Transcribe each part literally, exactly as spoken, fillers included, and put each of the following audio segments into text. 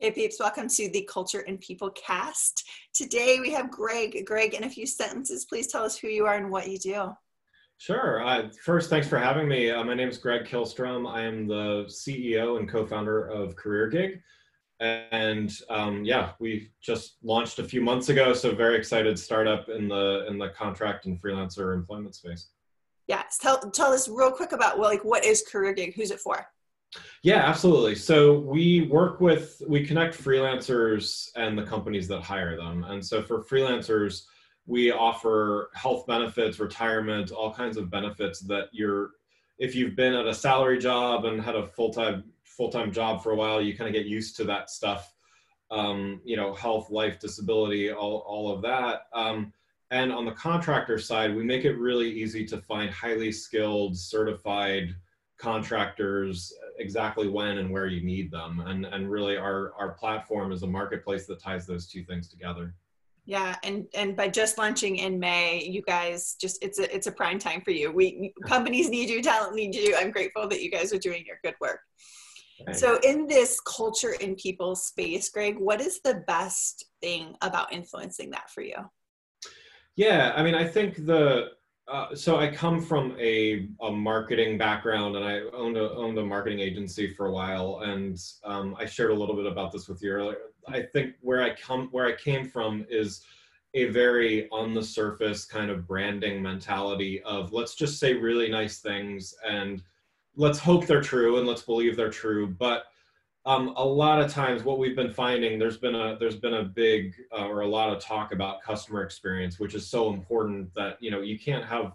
Hey peeps, welcome to the Culture and People Cast. Today we have Greg. Greg, in a few sentences, please tell us who you are and what you do. Sure. Uh, first, thanks for having me. Uh, my name is Greg Kihlstrom. I am the C E O and co-founder of CareerGig. And um, yeah, we just launched a few months ago, so very excited startup in the in the contract and freelancer employment space. Yeah, tell, tell us real quick about well, like what is CareerGig? Who's it for? Yeah, absolutely. So we work with, we connect freelancers and the companies that hire them. And so for freelancers, we offer health benefits, retirement, all kinds of benefits that you're, if you've been at a salary job and had a full-time full-time job for a while, you kind of get used to that stuff, um, you know, health, life, disability, all, all of that. Um, and on the contractor side, we make it really easy to find highly skilled, certified contractors exactly when and where you need them. And, and really our, our platform is a marketplace that ties those two things together. Yeah. And, and by just launching in May, you guys just, it's a, it's a prime time for you. We companies need you, talent need you. I'm grateful that you guys are doing your good work. Thanks. So in this culture and people space, Greg, what is the best thing about influencing that for you? Yeah. I mean, I think the, Uh, so I come from a, a marketing background, and I owned a, owned a marketing agency for a while. And um, I shared a little bit about this with you earlier. I think where I come, where I came from is a very on the surface kind of branding mentality of let's just say really nice things and let's hope they're true and let's believe they're true. But um, a lot of times what we've been finding, there's been a, there's been a big uh, or a lot of talk about customer experience, which is so important that, you know, you can't have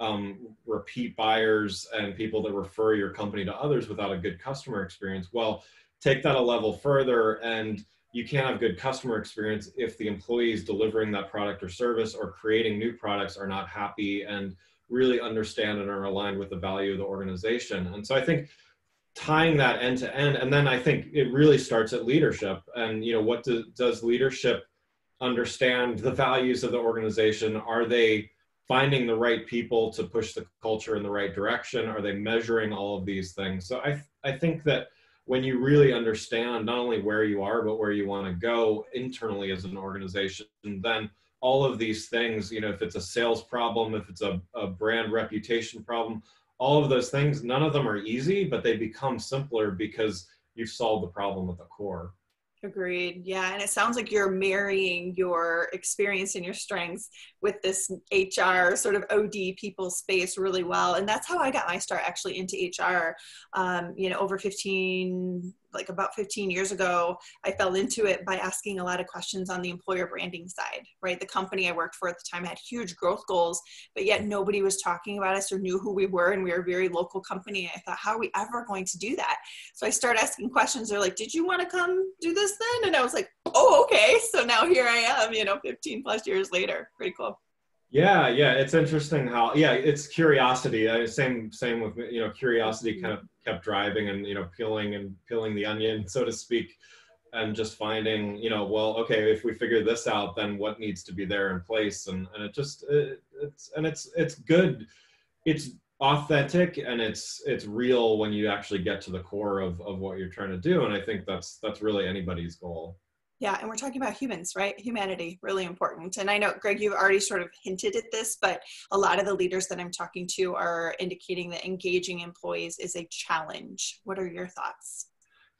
um, repeat buyers and people that refer your company to others without a good customer experience. Well, take that a level further, and you can't have good customer experience if the employees delivering that product or service or creating new products are not happy and really understand and are aligned with the value of the organization. And so I think tying that end to end. And then I think it really starts at leadership. And, you know, what do, does leadership understand the values of the organization? Are they finding the right people to push the culture in the right direction? Are they measuring all of these things? So I, I think that when you really understand not only where you are, but where you want to go internally as an organization, and then all of these things, you know, if it's a sales problem, if it's a, a brand reputation problem, all of those things, none of them are easy, but they become simpler because you've solved the problem at the core. Agreed. Yeah. And it sounds like you're marrying your experience and your strengths with this H R sort of O D people space really well. And that's how I got my start actually into H R. Um, you know, over fifteen, like about fifteen years ago, I fell into it by asking a lot of questions on the employer branding side, right? The company I worked for at the time had huge growth goals, but yet nobody was talking about us or knew who we were. And we were a very local company. And I thought, how are we ever going to do that? So I started asking questions. They're like, did you want to come do this then? And I was like, oh, okay. So now here I am, you know, fifteen plus years later. Pretty cool. Yeah. Yeah. It's interesting how, yeah, it's curiosity. I, same, same with, you know, curiosity kind of kept driving and, you know, peeling and peeling the onion, so to speak, and just finding, you know, well, okay, if we figure this out, then what needs to be there in place. And, and it just, it, it's, and it's, it's good. It's authentic and it's, it's real when you actually get to the core of, of what you're trying to do. And I think that's, that's really anybody's goal. Yeah, and we're talking about humans, right? Humanity, really important. And I know, Greg, you've already sort of hinted at this, but a lot of the leaders that I'm talking to are indicating that engaging employees is a challenge. What are your thoughts?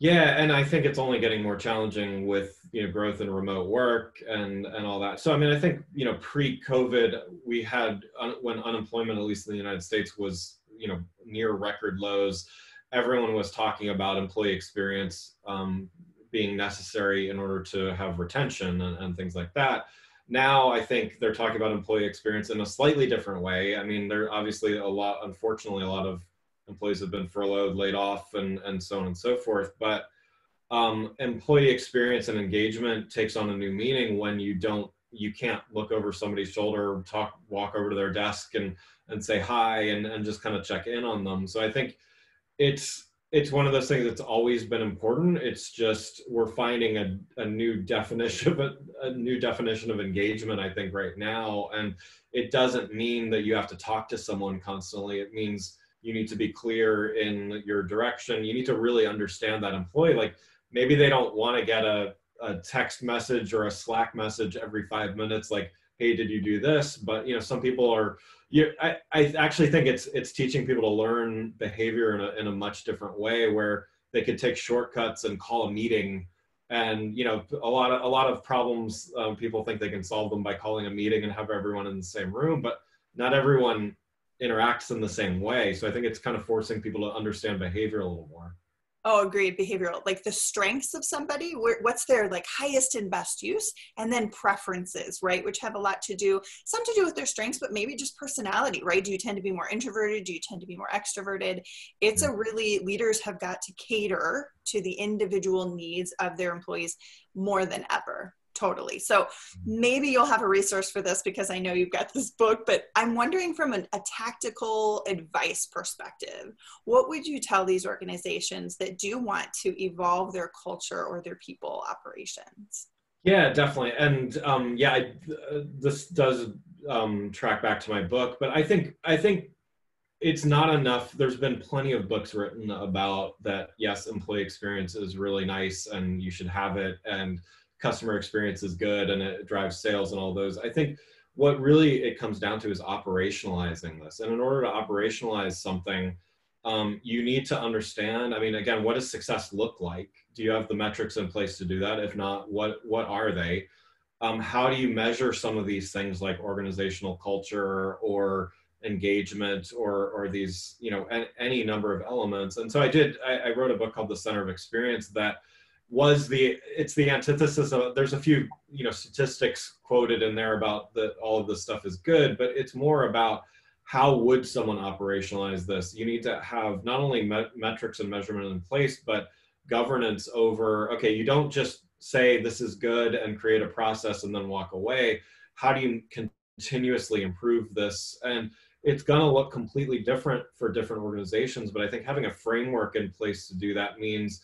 Yeah, and I think it's only getting more challenging with, you know, growth in remote work and, and all that. So, I mean, I think, you know, pre-COVID, we had, un- when unemployment, at least in the United States, was, you know, near record lows. Everyone was talking about employee experience, um, being necessary in order to have retention and, and things like that. Now, I think they're talking about employee experience in a slightly different way. I mean, there obviously a lot, unfortunately, a lot of employees have been furloughed, laid off, and, and so on and so forth. But um, employee experience and engagement takes on a new meaning when you don't, you can't look over somebody's shoulder, talk, walk over to their desk and, and say hi and, and just kind of check in on them. So I think it's, It's one of those things that's always been important. It's just we're finding a, a new definition of a new definition of engagement, I think, right now. And it doesn't mean that you have to talk to someone constantly. It means you need to be clear in your direction. You need to really understand that employee. Like, maybe they don't want to get a, a text message or a Slack message every five minutes, like, hey, did you do this? But, you know, some people are, you, I, I actually think it's, it's teaching people to learn behavior in a, in a much different way, where they could take shortcuts and call a meeting. And, you know, a lot of, a lot of problems, um, people think they can solve them by calling a meeting and have everyone in the same room, but not everyone interacts in the same way. So I think it's kind of forcing people to understand behavior a little more. Oh, agreed. Behavioral, like the strengths of somebody, what's their like highest and best use, and then preferences, right? Which have a lot to do, some to do with their strengths, but maybe just personality, right? Do you tend to be more introverted? Do you tend to be more extroverted? It's a really, leaders have got to cater to the individual needs of their employees more than ever. Totally. So maybe you'll have a resource for this, because I know you've got this book, but I'm wondering from an, a tactical advice perspective, what would you tell these organizations that do want to evolve their culture or their people operations? Yeah, definitely. And um, yeah, I, uh, this does um, track back to my book, but I think, I think it's not enough. There's been plenty of books written about that. Yes, employee experience is really nice and you should have it, and customer experience is good and it drives sales and all those. I think what really it comes down to is operationalizing this. And in order to operationalize something, um, you need to understand, I mean, again, what does success look like? Do you have the metrics in place to do that? If not, what, what are they? Um, how do you measure some of these things like organizational culture or engagement or, or these, you know, any, any number of elements? And so I did, I, I wrote a book called The Center of Experience that was the, it's the antithesis of, there's a few, you know, statistics quoted in there about that all of this stuff is good, but it's more about how would someone operationalize this? You need to have not only met metrics and measurement in place, but governance over, okay, you don't just say this is good and create a process and then walk away. How do you continuously improve this? And it's going to look completely different for different organizations, but I think having a framework in place to do that means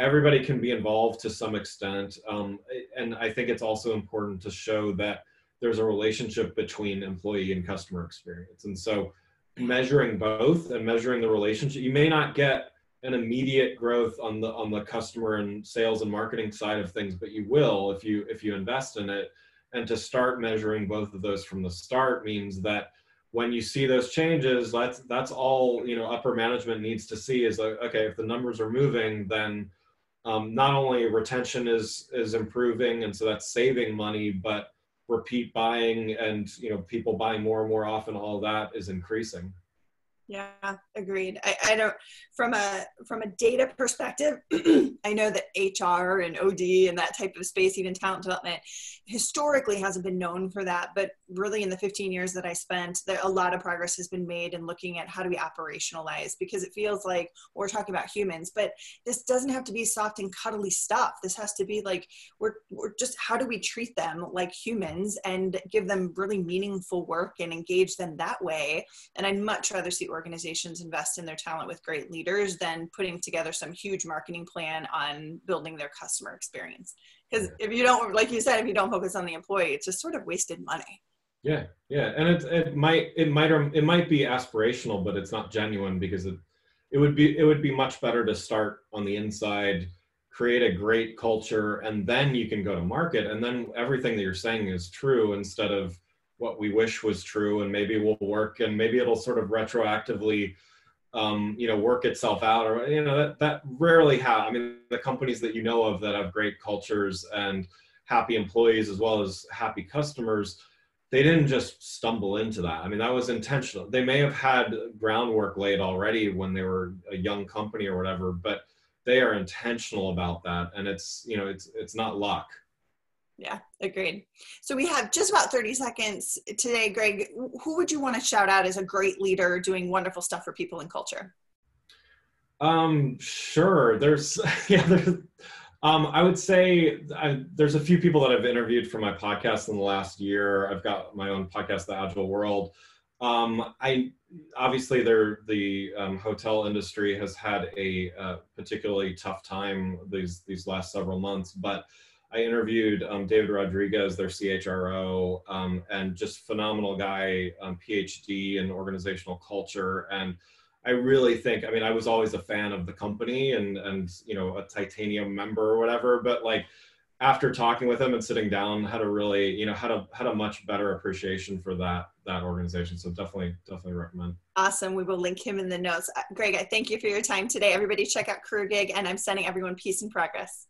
everybody can be involved to some extent. Um, and I think it's also important to show that there's a relationship between employee and customer experience. And so measuring both and measuring the relationship, you may not get an immediate growth on the, on the customer and sales and marketing side of things, but you will if you, if you invest in it. And to start measuring both of those from the start means that when you see those changes, that's, that's all, you know, upper management needs to see is like, okay, if the numbers are moving, then Um, not only retention is is improving, and so that's saving money, but repeat buying and, you know, people buying more and more often, all that is increasing. Yeah, agreed. I, I don't, from a from a data perspective, I know that H R and O D and that type of space, even talent development, historically hasn't been known for that. But really in the fifteen years that I spent, there, a lot of progress has been made in looking at how do we operationalize, because it feels like we're talking about humans, but this doesn't have to be soft and cuddly stuff. This has to be like, we're, we're just, how do we treat them like humans and give them really meaningful work and engage them that way? And I'd much rather see organizations invest in their talent with great leaders than putting together some huge marketing plan on building their customer experience. Because if you don't, like you said, if you don't focus on the employee, it's just sort of wasted money. Yeah, yeah, and it it might it might it might be aspirational, but it's not genuine, because it it would be it would be much better to start on the inside, create a great culture, and then you can go to market, and then everything that you're saying is true instead of what we wish was true, and maybe will work, and maybe it'll sort of retroactively, um, you know, work itself out, or, you know, that, that rarely happens. I mean, the companies that you know of that have great cultures and happy employees as well as happy customers, they didn't just stumble into that. I mean, that was intentional. They may have had groundwork laid already when they were a young company or whatever, but they are intentional about that. And it's, you know, it's, it's not luck. Yeah, agreed. So we have just about thirty seconds today. Greg, who would you want to shout out as a great leader doing wonderful stuff for people and culture? Um, sure. There's, yeah, there's, um, I would say I, there's a few people that I've interviewed for my podcast in the last year. I've got my own podcast, The Agile World. Um, I obviously there, the um, hotel industry has had a uh, particularly tough time these, these last several months, but I interviewed um, David Rodriguez, their C H R O, um, and just phenomenal guy, um, P H D in organizational culture. And I really think, I mean, I was always a fan of the company and, and, you know, a titanium member or whatever, but like after talking with him and sitting down, had a really, you know, had a, had a much better appreciation for that, that organization. So definitely, definitely recommend. Awesome. We will link him in the notes. Greg, I thank you for your time today. Everybody check out CareerGig, and I'm sending everyone peace and progress.